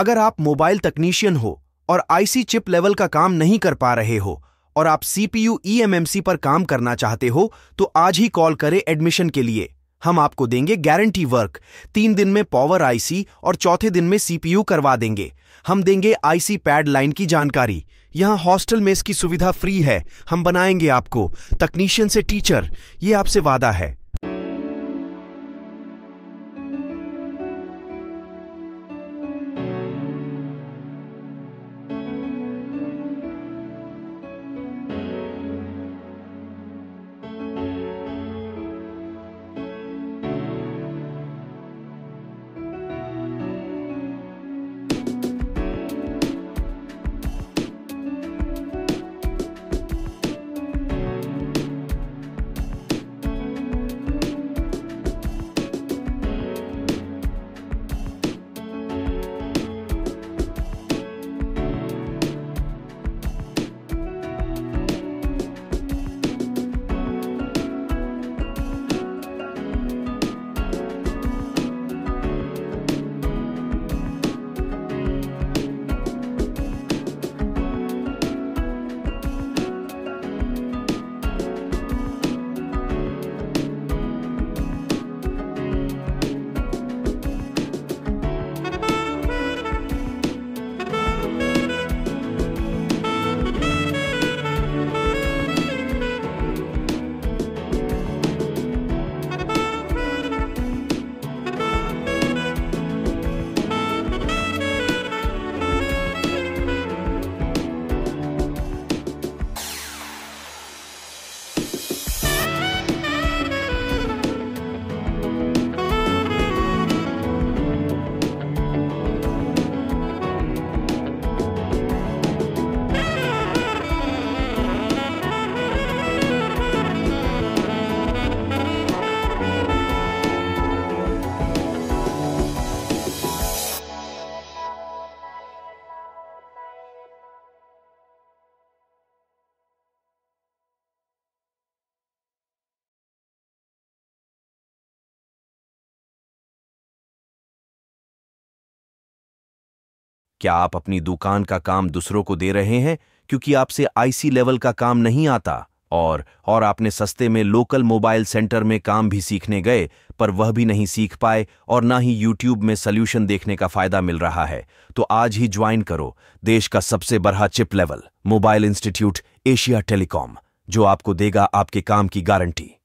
अगर आप मोबाइल तकनीशियन हो और आईसी चिप लेवल का काम नहीं कर पा रहे हो और आप सीपीयू ईएमएमसी पर काम करना चाहते हो तो आज ही कॉल करें एडमिशन के लिए। हम आपको देंगे गारंटी वर्क, 3 दिन में पावर आईसी और चौथे दिन में सीपीयू करवा देंगे। हम देंगे आईसी पैड लाइन की जानकारी। यहाँ हॉस्टल में इसकी सुविधा फ्री है। हम बनाएंगे आपको तकनीशियन से टीचर, ये आपसे वादा है। क्या आप अपनी दुकान का काम दूसरों को दे रहे हैं क्योंकि आपसे आईसी लेवल का काम नहीं आता और आपने सस्ते में लोकल मोबाइल सेंटर में काम भी सीखने गए पर वह भी नहीं सीख पाए और ना ही यूट्यूब में सॉल्यूशन देखने का फायदा मिल रहा है? तो आज ही ज्वाइन करो देश का सबसे बड़ा chip level mobile institute Asia telecom, जो आपको देगा आपके काम की गारंटी।